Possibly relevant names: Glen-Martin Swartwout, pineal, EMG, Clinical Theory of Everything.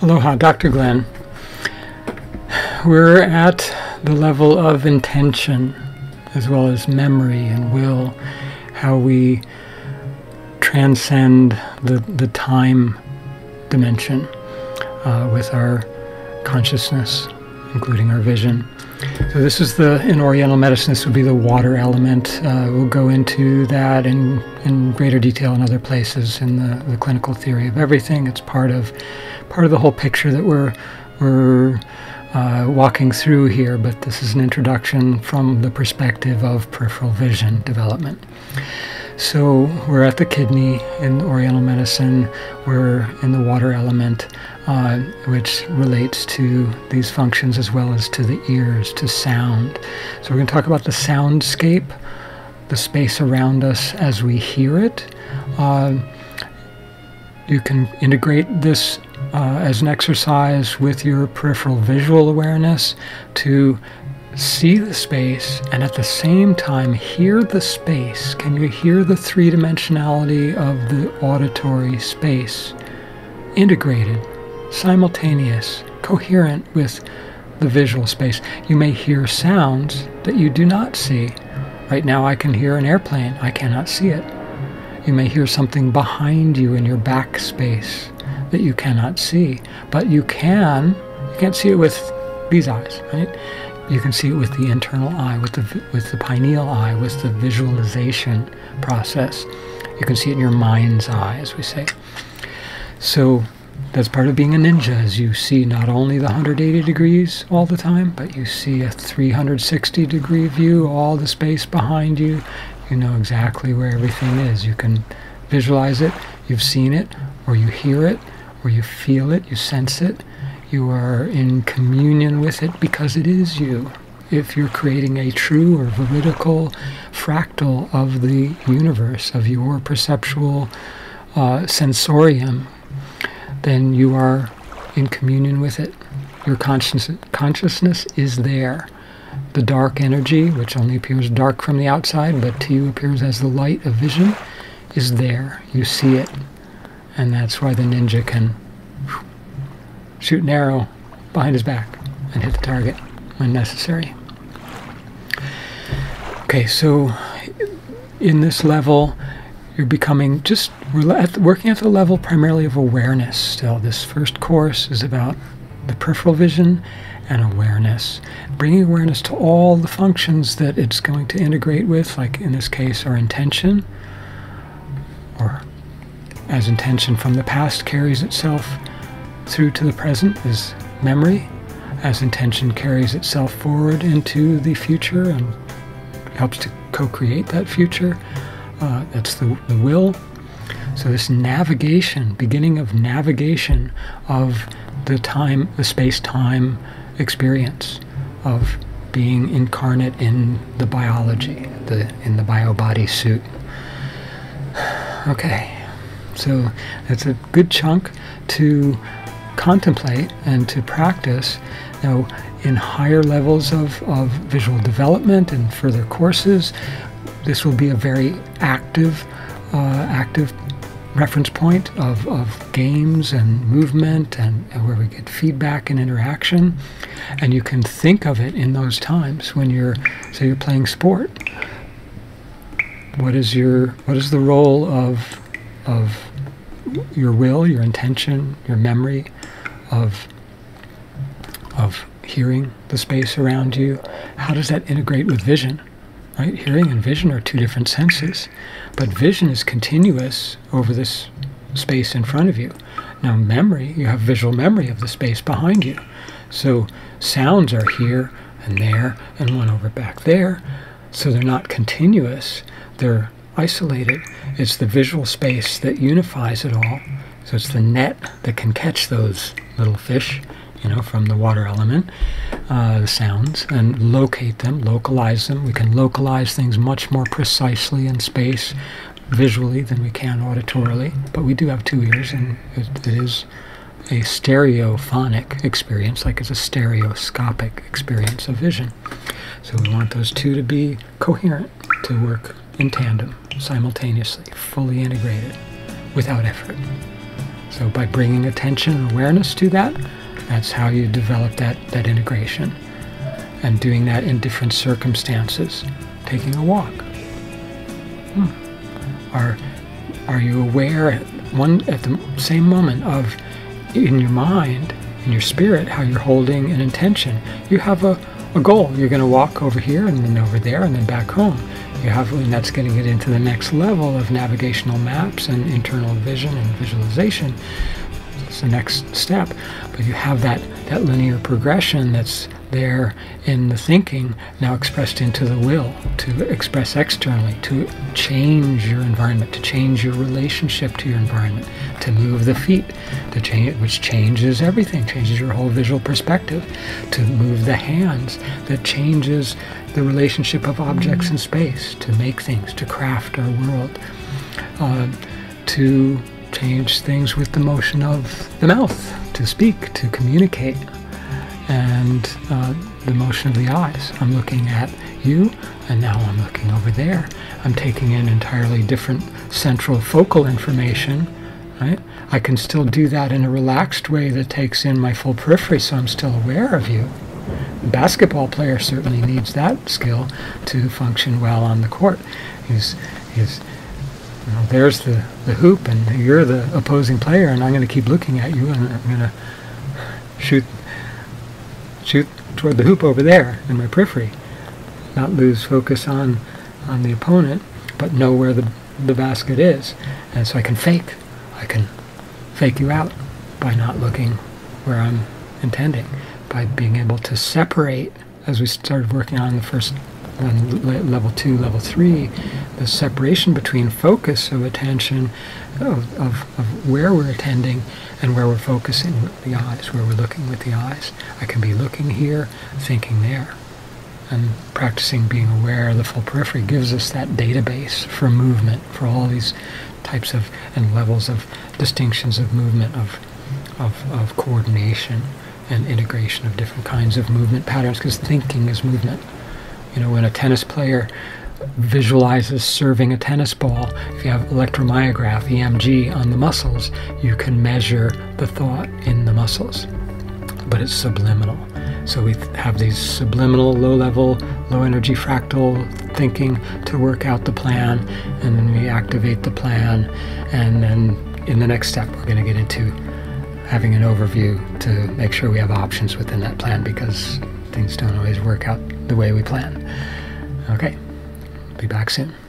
Aloha, Dr. Glenn. We're at the level of intention, as well as memory and will, how we transcend the time dimension with our consciousness, including our vision. So this is in Oriental medicine, this would be the water element. We'll go into that in greater detail in other places in the clinical theory of everything. It's part of the whole picture that we're walking through here, but this is an introduction from the perspective of peripheral vision development. So we're at the kidney in Oriental medicine, we're in the water element, which relates to these functions as well as to the ears, to sound. So we're going to talk about the soundscape, the space around us as we hear it. You can integrate this as an exercise with your peripheral visual awareness to see the space and at the same time hear the space. Can you hear the three-dimensionality of the auditory space? Integrated, simultaneous, coherent with the visual space. You may hear sounds that you do not see. Right now I can hear an airplane. I cannot see it. You may hear something behind you in your back space that you cannot see, but you can't see it with these eyes, right? You can see it with the internal eye, with the pineal eye, with the visualization process. You can see it in your mind's eye, as we say. So that's part of being a ninja, is you see not only the 180 degrees all the time, but you see a 360 degree view, all the space behind you. You know exactly where everything is. You can visualize it, you've seen it, or you hear it, or you feel it, you sense it, you are in communion with it because it is you. If you're creating a true or veridical fractal of the universe, of your perceptual sensorium, then you are in communion with it. Your consciousness is there. The dark energy, which only appears dark from the outside, but to you appears as the light of vision, is there. You see it. And that's why the ninja can shoot an arrow behind his back and hit the target when necessary. Okay, so in this level, you're becoming just working at the level primarily of awareness still. This first course is about the peripheral vision and awareness, bringing awareness to all the functions that it's going to integrate with, like in this case, our intention, or as intention from the past carries itself through to the present is memory, as intention carries itself forward into the future and helps to co-create that future, that's the will. So this navigation, beginning of navigation of the time, the space-time experience of being incarnate in the biology, in the bio-body suit. Okay. So that's a good chunk to contemplate and to practice. Now, in higher levels of visual development and further courses, this will be a very active, active reference point of games and movement and where we get feedback and interaction. And you can think of it in those times when you're playing sport. What is the role of your will, your intention, your memory, of hearing the space around you? How does that integrate with vision? Right? Hearing and vision are two different senses, but vision is continuous over this space in front of you. Now memory, you have visual memory of the space behind you. So sounds are here and there and one over back there. So they're not continuous, they're isolated. It's the visual space that unifies it all. So it's the net that can catch those little fish, you know, from the water element, the sounds, and locate them, localize them. We can localize things much more precisely in space visually than we can auditorily, but we do have two ears, and it is a stereophonic experience, like it's a stereoscopic experience of vision. So we want those two to be coherent, to work in tandem, simultaneously, fully integrated, without effort. So by bringing attention and awareness to that, that's how you develop that integration. And doing that in different circumstances, taking a walk. Are you aware at the same moment of, in your mind, in your spirit, how you're holding an intention? You have a goal. You're going to walk over here and then over there and then back home. You have, and that's getting it into the next level of navigational maps and internal vision and visualization. It's the next step. But you have that linear progression that's there in the thinking, now expressed into the will, to express externally, to change your environment, to change your relationship to your environment, to move the feet, to change, which changes everything, changes your whole visual perspective, to move the hands, that changes the relationship of objects in space, to make things, to craft our world, to change things with the motion of the mouth, to speak, to communicate. And the motion of the eyes. I'm looking at you, and now I'm looking over there. I'm taking in entirely different central focal information, right? I can still do that in a relaxed way that takes in my full periphery, so I'm still aware of you. The basketball player certainly needs that skill to function well on the court. There's the hoop, and you're the opposing player, and I'm going to keep looking at you, and I'm going to shoot toward the hoop over there in my periphery, not lose focus on the opponent, but know where the basket is. And so I can fake you out by not looking where I'm intending, by being able to separate, as we started working on the first one, level 2, level 3, the separation between focus of attention, of where we're attending and where we're focusing with the eyes, where we're looking with the eyes. I can be looking here, thinking there. And practicing being aware of the full periphery gives us that database for movement, for all these types of and levels of distinctions of movement, of coordination and integration of different kinds of movement patterns, because thinking is movement. You know, when a tennis player visualizes serving a tennis ball, if you have electromyograph, EMG, on the muscles, you can measure the thought in the muscles. But it's subliminal. So we have these subliminal, low-level, low-energy fractal thinking to work out the plan, and then we activate the plan, and then in the next step we're going to get into having an overview to make sure we have options within that plan, because things don't always work out the way we plan. Okay, be back soon.